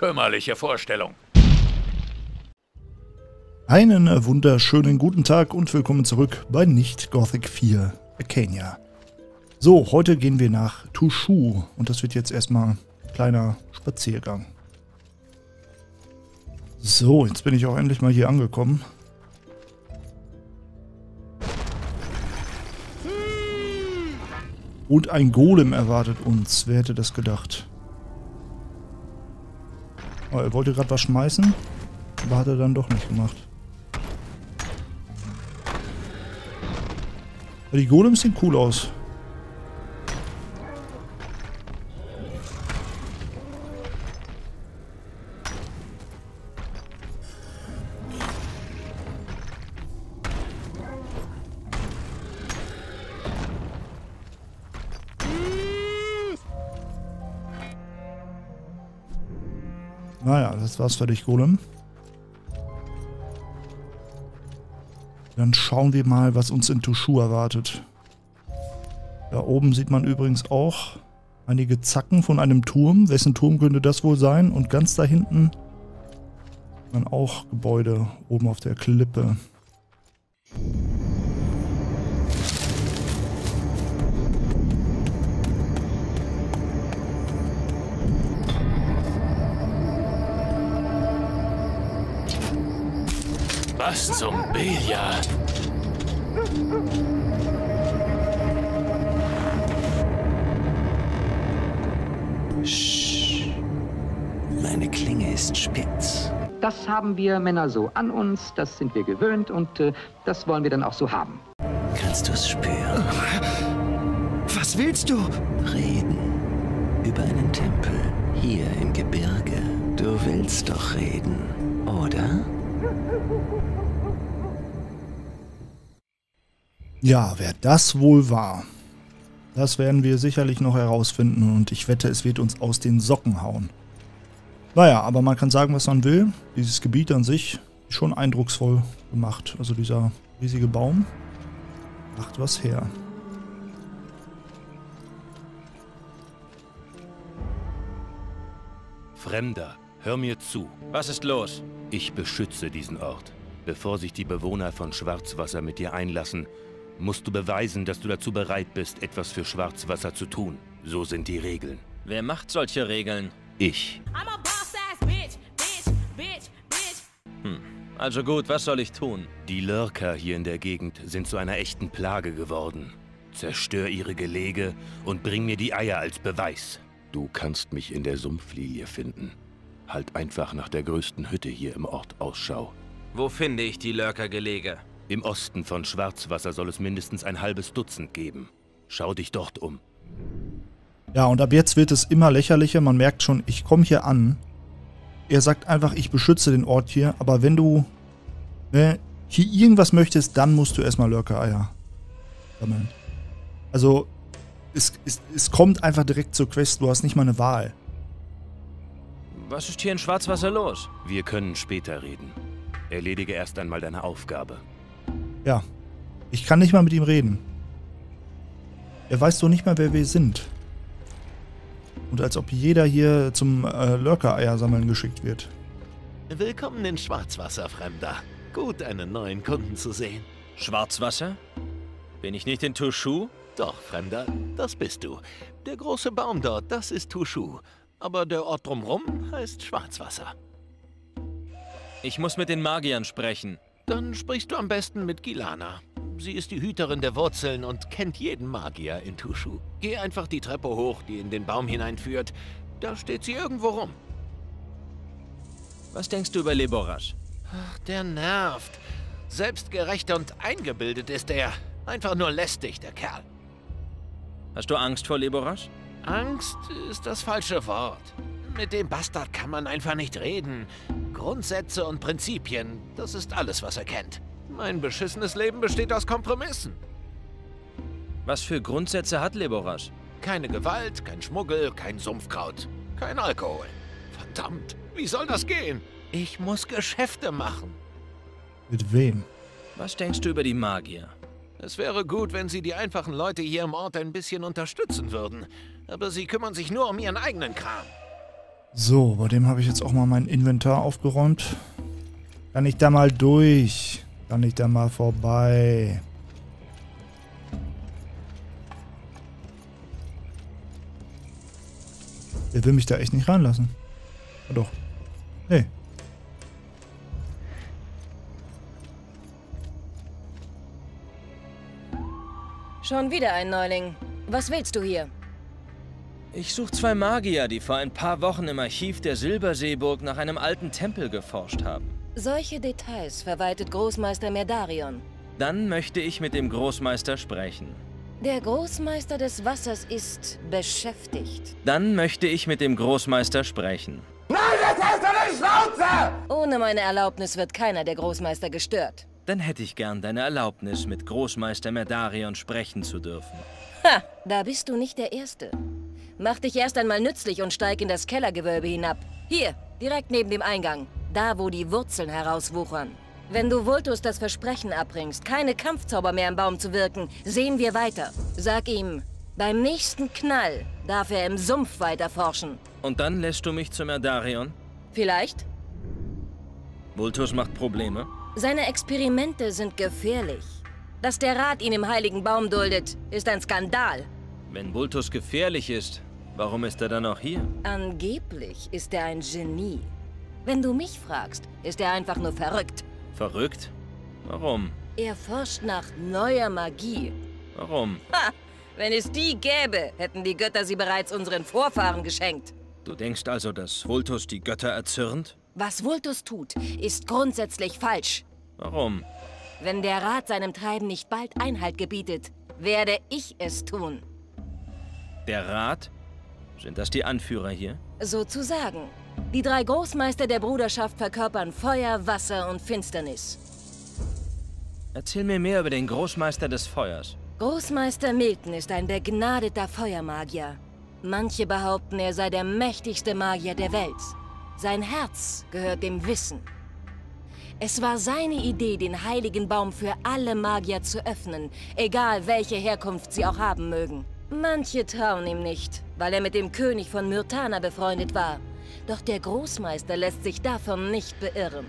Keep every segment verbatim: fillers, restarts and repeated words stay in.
Kümmerliche Vorstellung. Einen wunderschönen guten Tag und willkommen zurück bei Nicht Gothic vier: Arcania. So, heute gehen wir nach Tushu und das wird jetzt erstmal ein kleiner Spaziergang. So, jetzt bin ich auch endlich mal hier angekommen. Und ein Golem erwartet uns. Wer hätte das gedacht? Oh, er wollte gerade was schmeißen, aber hat er dann doch nicht gemacht. Aber die Golems sehen cool aus. Naja, das war's für dich, Golem. Dann schauen wir mal, was uns in Tushu erwartet. Da oben sieht man übrigens auch einige Zacken von einem Turm. Wessen Turm könnte das wohl sein? Und ganz da hinten sieht man auch Gebäude oben auf der Klippe. Was zum Billard? Sch. Meine Klinge ist spitz. Das haben wir Männer so an uns, das sind wir gewöhnt und äh, das wollen wir dann auch so haben. Kannst du es spüren? Was willst du? Reden. Über einen Tempel. Hier im Gebirge. Du willst doch reden, oder? Ja, wer das wohl war, das werden wir sicherlich noch herausfinden und ich wette, es wird uns aus den Socken hauen. Naja, aber man kann sagen, was man will. Dieses Gebiet an sich ist schon eindrucksvoll gemacht. Also dieser riesige Baum macht was her. Fremder, hör mir zu. Was ist los? Ich beschütze diesen Ort. Bevor sich die Bewohner von Schwarzwasser mit dir einlassen, musst du beweisen, dass du dazu bereit bist, etwas für Schwarzwasser zu tun. So sind die Regeln. Wer macht solche Regeln? Ich. Hm. Also gut, was soll ich tun? Die Lurker hier in der Gegend sind zu einer echten Plage geworden. Zerstör ihre Gelege und bring mir die Eier als Beweis. Du kannst mich in der Sumpfliege finden. Halt einfach nach der größten Hütte hier im Ort Ausschau. Wo finde ich die Lurker-Gelege? Im Osten von Schwarzwasser soll es mindestens ein halbes Dutzend geben. Schau dich dort um. Ja, und ab jetzt wird es immer lächerlicher. Man merkt schon, ich komme hier an. Er sagt einfach, ich beschütze den Ort hier. Aber wenn du ne, hier irgendwas möchtest, dann musst du erstmal Lurker-Eier sammeln. Also, es, es, es kommt einfach direkt zur Quest. Du hast nicht mal eine Wahl. Was ist hier in Schwarzwasser los? Wir können später reden. Erledige erst einmal deine Aufgabe. Ja, ich kann nicht mal mit ihm reden. Er weiß doch nicht mal, wer wir sind. Und als ob jeder hier zum äh, Lurker-Eier sammeln geschickt wird. Willkommen in Schwarzwasser, Fremder. Gut, einen neuen Kunden zu sehen. Schwarzwasser? Bin ich nicht in Tushu? Doch, Fremder, das bist du. Der große Baum dort, das ist Tushu. Aber der Ort drumherum heißt Schwarzwasser. Ich muss mit den Magiern sprechen. Dann sprichst du am besten mit Gilana. Sie ist die Hüterin der Wurzeln und kennt jeden Magier in Tushu. Geh einfach die Treppe hoch, die in den Baum hineinführt. Da steht sie irgendwo rum. Was denkst du über Leborasch? Ach, der nervt. Selbstgerecht und eingebildet ist er. Einfach nur lästig, der Kerl. Hast du Angst vor Leborasch? Angst ist das falsche Wort. Mit dem Bastard kann man einfach nicht reden. Grundsätze und Prinzipien, das ist alles, was er kennt. Mein beschissenes Leben besteht aus Kompromissen. Was für Grundsätze hat Leborasch? Keine Gewalt, kein Schmuggel, kein Sumpfkraut, kein Alkohol. Verdammt, wie soll das gehen? Ich muss Geschäfte machen. Mit wem? Was denkst du über die Magier? Es wäre gut, wenn sie die einfachen Leute hier im Ort ein bisschen unterstützen würden. Aber sie kümmern sich nur um ihren eigenen Kram. So, bei dem habe ich jetzt auch mal mein Inventar aufgeräumt. Kann ich da mal durch? Kann ich da mal vorbei? Der will mich da echt nicht reinlassen. Ja, doch. Nee. Schon wieder ein Neuling. Was willst du hier? Ich suche zwei Magier, die vor ein paar Wochen im Archiv der Silberseeburg nach einem alten Tempel geforscht haben. Solche Details verwaltet Großmeister Merdarion. Dann möchte ich mit dem Großmeister sprechen. Der Großmeister des Wassers ist beschäftigt. Dann möchte ich mit dem Großmeister sprechen. Nein, jetzt hast du eine Schnauze! Ohne meine Erlaubnis wird keiner der Großmeister gestört. Dann hätte ich gern deine Erlaubnis, mit Großmeister Merdarion sprechen zu dürfen. Ha, da bist du nicht der Erste. Mach dich erst einmal nützlich und steig in das Kellergewölbe hinab. Hier, direkt neben dem Eingang. Da, wo die Wurzeln herauswuchern. Wenn du Vultus das Versprechen abbringst, keine Kampfzauber mehr im Baum zu wirken, sehen wir weiter. Sag ihm, beim nächsten Knall darf er im Sumpf weiter forschen. Und dann lässt du mich zu Merdarion? Vielleicht. Vultus macht Probleme? Seine Experimente sind gefährlich. Dass der Rat ihn im heiligen Baum duldet, ist ein Skandal. Wenn Vultus gefährlich ist, warum ist er dann auch hier? Angeblich ist er ein Genie. Wenn du mich fragst, ist er einfach nur verrückt. Verrückt? Warum? Er forscht nach neuer Magie. Warum? Ha! Wenn es die gäbe, hätten die Götter sie bereits unseren Vorfahren geschenkt. Du denkst also, dass Vultus die Götter erzürnt? Was Vultus tut, ist grundsätzlich falsch. Warum? Wenn der Rat seinem Treiben nicht bald Einhalt gebietet, werde ich es tun. Der Rat? Sind das die Anführer hier? Sozusagen. Die drei Großmeister der Bruderschaft verkörpern Feuer, Wasser und Finsternis. Erzähl mir mehr über den Großmeister des Feuers. Großmeister Milton ist ein begnadeter Feuermagier. Manche behaupten, er sei der mächtigste Magier der Welt. Sein Herz gehört dem Wissen. Es war seine Idee, den Heiligen Baum für alle Magier zu öffnen, egal welche Herkunft sie auch haben mögen. Manche trauen ihm nicht, weil er mit dem König von Myrtana befreundet war. Doch der Großmeister lässt sich davon nicht beirren.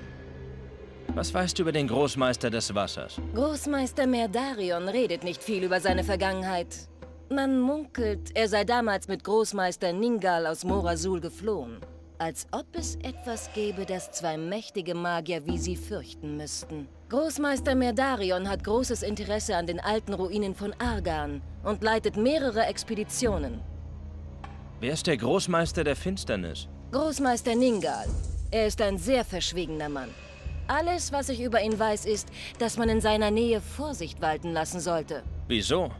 Was weißt du über den Großmeister des Wassers? Großmeister Merdarion redet nicht viel über seine Vergangenheit. Man munkelt, er sei damals mit Großmeister Ningal aus Morasul geflohen. Als ob es etwas gäbe, das zwei mächtige Magier wie sie fürchten müssten. Großmeister Merdarion hat großes Interesse an den alten Ruinen von Argan und leitet mehrere Expeditionen. Wer ist der Großmeister der Finsternis? Großmeister Ningal. Er ist ein sehr verschwiegener Mann. Alles, was ich über ihn weiß, ist, dass man in seiner Nähe Vorsicht walten lassen sollte. Wieso?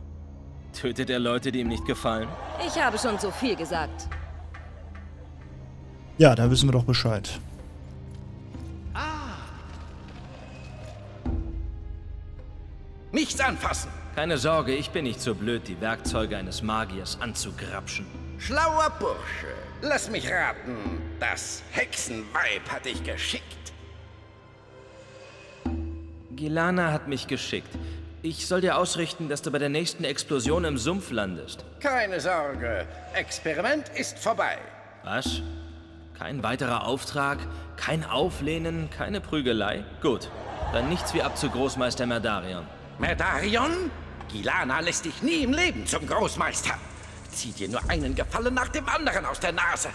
Tötet er Leute, die ihm nicht gefallen? Ich habe schon so viel gesagt. Ja, da wissen wir doch Bescheid. Ah. Nichts anfassen! Keine Sorge, ich bin nicht so blöd, die Werkzeuge eines Magiers anzugrapschen. Schlauer Bursche, lass mich raten, das Hexenweib hat dich geschickt. Gilana hat mich geschickt. Ich soll dir ausrichten, dass du bei der nächsten Explosion im Sumpf landest. Keine Sorge, Experiment ist vorbei. Was? Kein weiterer Auftrag, kein Auflehnen, keine Prügelei? Gut, dann nichts wie ab zu Großmeister Merdarion. Merdarion? Gilana lässt dich nie im Leben zum Großmeister. Zieh dir nur einen Gefallen nach dem anderen aus der Nase.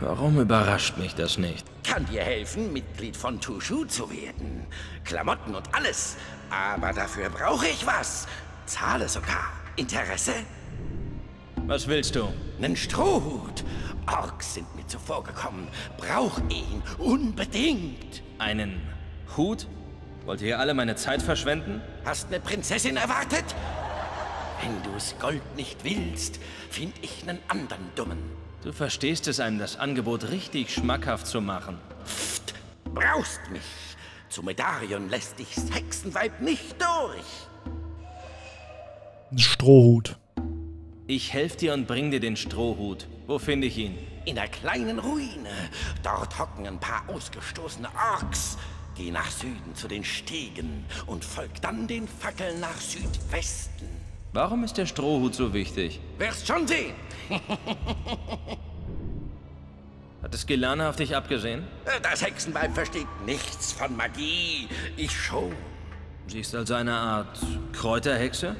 Warum überrascht mich das nicht? Kann dir helfen, Mitglied von Tushu zu werden. Klamotten und alles. Aber dafür brauche ich was. Zahle sogar. Interesse? Was willst du? Einen Strohhut. Orks sind mir zuvor gekommen. Brauch ihn unbedingt. Einen Hut? Wollt ihr alle meine Zeit verschwenden? Hast eine Prinzessin erwartet? Wenn du's Gold nicht willst, find ich einen anderen Dummen. Du verstehst es, einem das Angebot richtig schmackhaft zu machen. Pfft, brauchst mich. Zu Merdarion lässt dich's Hexenweib nicht durch. Ein Strohhut. Ich helf dir und bring dir den Strohhut. Wo finde ich ihn? In einer kleinen Ruine. Dort hocken ein paar ausgestoßene Orks. Geh nach Süden zu den Stegen und folg dann den Fackeln nach Südwesten. Warum ist der Strohhut so wichtig? Wirst schon sehen. Hat es Gilana auf dich abgesehen? Das Hexenweib versteht nichts von Magie. Ich schon. Sie ist also eine Art Kräuterhexe?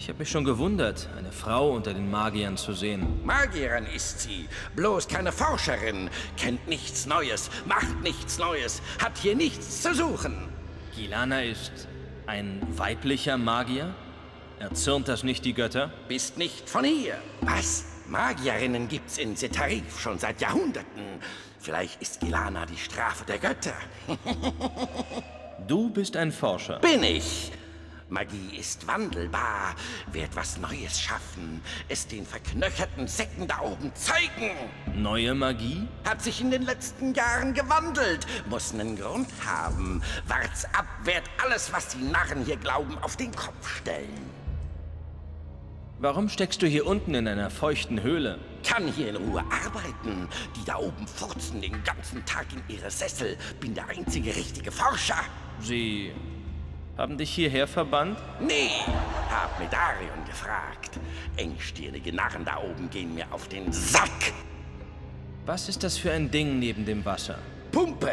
Ich habe mich schon gewundert, eine Frau unter den Magiern zu sehen. Magierin ist sie, bloß keine Forscherin. Kennt nichts Neues, macht nichts Neues, hat hier nichts zu suchen. Gilana ist ein weiblicher Magier? Erzürnt das nicht die Götter? Bist nicht von hier. Was? Magierinnen gibt's in Setarif schon seit Jahrhunderten. Vielleicht ist Gilana die Strafe der Götter. Du bist ein Forscher. Bin ich. Magie ist wandelbar. Wer etwas Neues schaffen, es den verknöcherten Säcken da oben zeigen. Neue Magie? Hat sich in den letzten Jahren gewandelt. Muss einen Grund haben. Wart's ab, wird alles, was die Narren hier glauben, auf den Kopf stellen. Warum steckst du hier unten in einer feuchten Höhle? Kann hier in Ruhe arbeiten. Die da oben furzen den ganzen Tag in ihre Sessel. Bin der einzige richtige Forscher. Sie... haben dich hierher verbannt? Nee, hab Merdarion gefragt. Engstirnige Narren da oben gehen mir auf den Sack. Was ist das für ein Ding neben dem Wasser? Pumpe.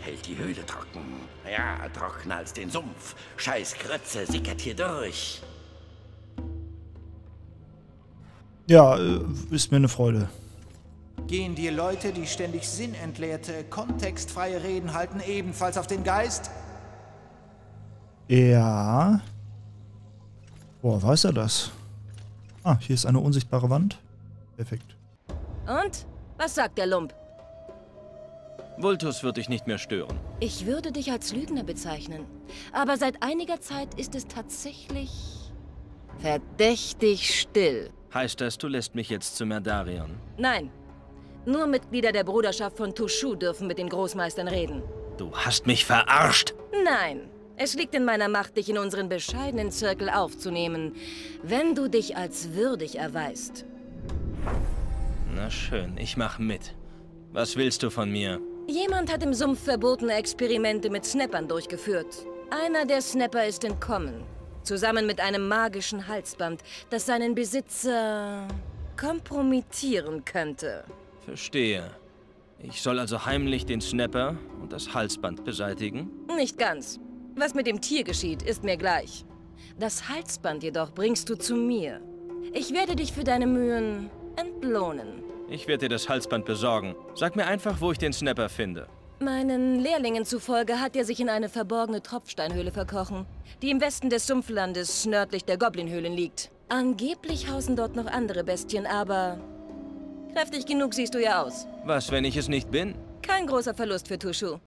Hält die Höhle trocken. Ja, trockener als den Sumpf. Scheiß Grütze sickert hier durch. Ja, ist mir eine Freude. Gehen dir Leute, die ständig sinnentleerte, kontextfreie Reden halten, ebenfalls auf den Geist? Ja. Boah, weiß er das? Ah, hier ist eine unsichtbare Wand. Perfekt. Und? Was sagt der Lump? Vultus wird dich nicht mehr stören. Ich würde dich als Lügner bezeichnen. Aber seit einiger Zeit ist es tatsächlich verdächtig still. Heißt das, du lässt mich jetzt zu Merdarion? Nein. Nur Mitglieder der Bruderschaft von Tushu dürfen mit den Großmeistern reden. Du hast mich verarscht! Nein. Es liegt in meiner Macht, dich in unseren bescheidenen Zirkel aufzunehmen, wenn du dich als würdig erweist. Na schön, ich mach mit. Was willst du von mir? Jemand hat im Sumpf verbotene Experimente mit Snappern durchgeführt. Einer der Snapper ist entkommen, zusammen mit einem magischen Halsband, das seinen Besitzer kompromittieren könnte. Verstehe. Ich soll also heimlich den Snapper und das Halsband beseitigen? Nicht ganz. Was mit dem Tier geschieht, ist mir gleich. Das Halsband jedoch bringst du zu mir. Ich werde dich für deine Mühen entlohnen. Ich werde dir das Halsband besorgen. Sag mir einfach, wo ich den Snapper finde. Meinen Lehrlingen zufolge hat er sich in eine verborgene Tropfsteinhöhle verkrochen, die im Westen des Sumpflandes nördlich der Goblinhöhlen liegt. Angeblich hausen dort noch andere Bestien, aber kräftig genug siehst du ja aus. Was, wenn ich es nicht bin? Kein großer Verlust für Tushu.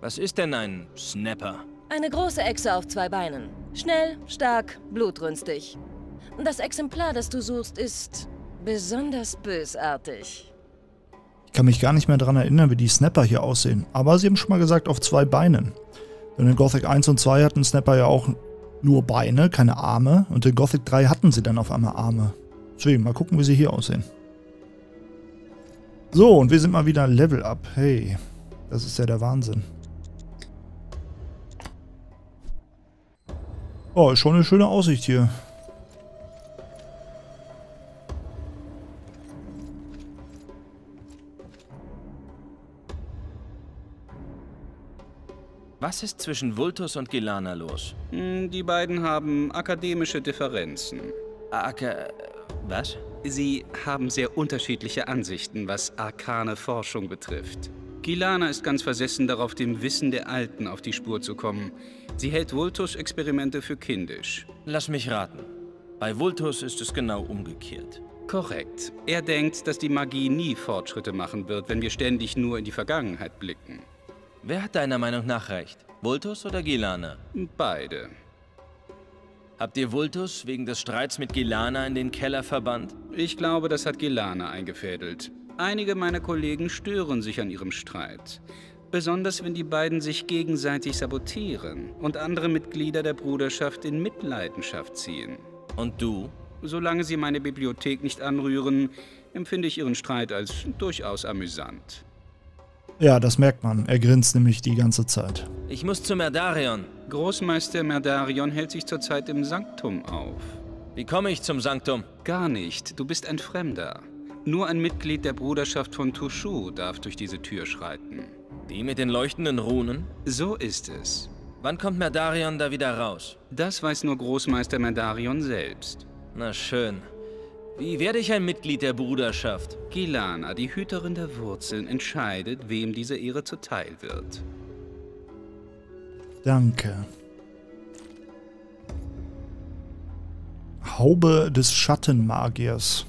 Was ist denn ein Snapper? Eine große Echse auf zwei Beinen. Schnell, stark, blutrünstig. Das Exemplar, das du suchst, ist besonders bösartig. Ich kann mich gar nicht mehr daran erinnern, wie die Snapper hier aussehen. Aber sie haben schon mal gesagt, auf zwei Beinen. Denn in Gothic eins und zwei hatten Snapper ja auch nur Beine, keine Arme. Und in Gothic drei hatten sie dann auf einmal Arme. Deswegen, mal gucken, wie sie hier aussehen. So, und wir sind mal wieder Level Up. Hey, das ist ja der Wahnsinn. Oh, ist schon eine schöne Aussicht hier. Was ist zwischen Vultus und Gilana los? Die beiden haben akademische Differenzen. Aka... was? Sie haben sehr unterschiedliche Ansichten, was arkane Forschung betrifft. Gilana ist ganz versessen darauf, dem Wissen der Alten auf die Spur zu kommen. Sie hält Vultus-Experimente für kindisch. Lass mich raten. Bei Vultus ist es genau umgekehrt. Korrekt. Er denkt, dass die Magie nie Fortschritte machen wird, wenn wir ständig nur in die Vergangenheit blicken. Wer hat deiner Meinung nach recht? Vultus oder Gilana? Beide. Habt ihr Vultus wegen des Streits mit Gilana in den Keller verbannt? Ich glaube, das hat Gilana eingefädelt. Einige meiner Kollegen stören sich an ihrem Streit. Besonders wenn die beiden sich gegenseitig sabotieren und andere Mitglieder der Bruderschaft in Mitleidenschaft ziehen. Und du? Solange sie meine Bibliothek nicht anrühren, empfinde ich ihren Streit als durchaus amüsant. Ja, das merkt man. Er grinst nämlich die ganze Zeit. Ich muss zu Merdarion. Großmeister Merdarion hält sich zurzeit im Sanktum auf. Wie komme ich zum Sanktum? Gar nicht. Du bist ein Fremder. Nur ein Mitglied der Bruderschaft von Tushu darf durch diese Tür schreiten. Die mit den leuchtenden Runen? So ist es. Wann kommt Merdarion da wieder raus? Das weiß nur Großmeister Merdarion selbst. Na schön. Wie werde ich ein Mitglied der Bruderschaft? Gilana, die Hüterin der Wurzeln, entscheidet, wem diese Ehre zuteil wird. Danke. Haube des Schattenmagiers.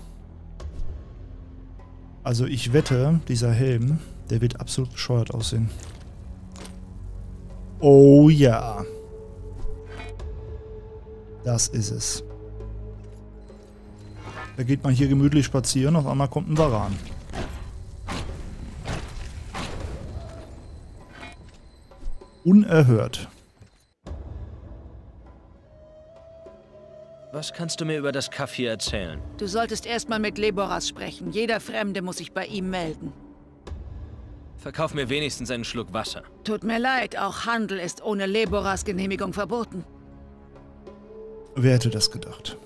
Also ich wette, dieser Helm, der wird absolut bescheuert aussehen. Oh ja. Das ist es. Da geht man hier gemütlich spazieren, auf einmal kommt ein Varan. Unerhört. Was kannst du mir über das Kaff hier erzählen? Du solltest erstmal mit Leborasch sprechen. Jeder Fremde muss sich bei ihm melden. Verkauf mir wenigstens einen Schluck Wasser. Tut mir leid, auch Handel ist ohne Leborasch Genehmigung verboten. Wer hätte das gedacht?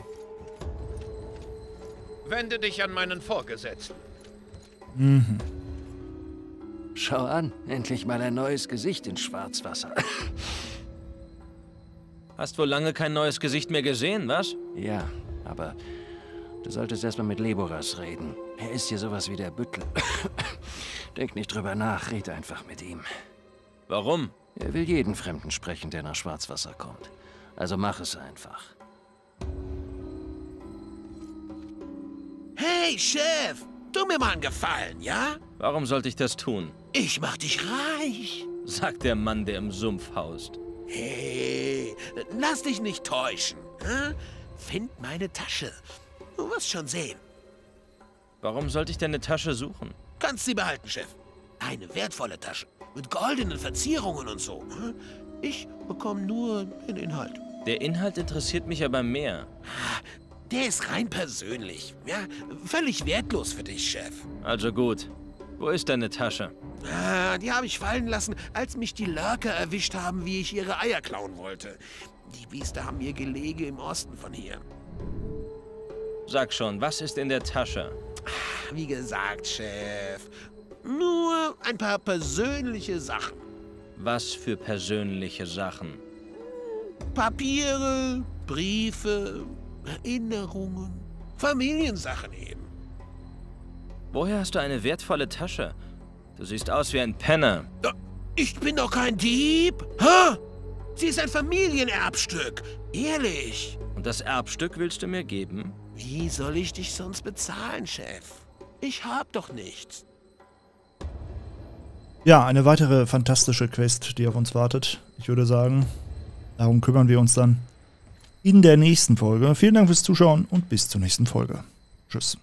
Wende dich an meinen Vorgesetzten. Mhm. Schau an, endlich mal ein neues Gesicht in Schwarzwasser. Hast wohl lange kein neues Gesicht mehr gesehen, was? Ja, aber du solltest erstmal mit Leborasch reden. Er ist hier sowas wie der Büttel. Denk nicht drüber nach, red einfach mit ihm. Warum? Er will jeden Fremden sprechen, der nach Schwarzwasser kommt. Also mach es einfach. Hey, Chef! Tu mir mal einen Gefallen, ja? Warum sollte ich das tun? Ich mach dich reich, sagt der Mann, der im Sumpf haust. Hey, lass dich nicht täuschen. Hm? Find meine Tasche. Du wirst schon sehen. Warum sollte ich denn eine Tasche suchen? Kannst sie behalten, Chef. Eine wertvolle Tasche. Mit goldenen Verzierungen und so. Hm? Ich bekomme nur den Inhalt. Der Inhalt interessiert mich aber mehr. Der ist rein persönlich. Ja, völlig wertlos für dich, Chef. Also gut. Wo ist deine Tasche? Ah, die habe ich fallen lassen, als mich die Lurker erwischt haben, wie ich ihre Eier klauen wollte. Die Biester haben ihr Gelege im Osten von hier. Sag schon, was ist in der Tasche? Ach, wie gesagt, Chef. Nur ein paar persönliche Sachen. Was für persönliche Sachen? Papiere, Briefe, Erinnerungen, Familiensachen eben. Woher hast du eine wertvolle Tasche? Du siehst aus wie ein Penner. Ich bin doch kein Dieb. Ha? Sie ist ein Familienerbstück. Ehrlich. Und das Erbstück willst du mir geben? Wie soll ich dich sonst bezahlen, Chef? Ich hab doch nichts. Ja, eine weitere fantastische Quest, die auf uns wartet. Ich würde sagen, darum kümmern wir uns dann in der nächsten Folge. Vielen Dank fürs Zuschauen und bis zur nächsten Folge. Tschüss.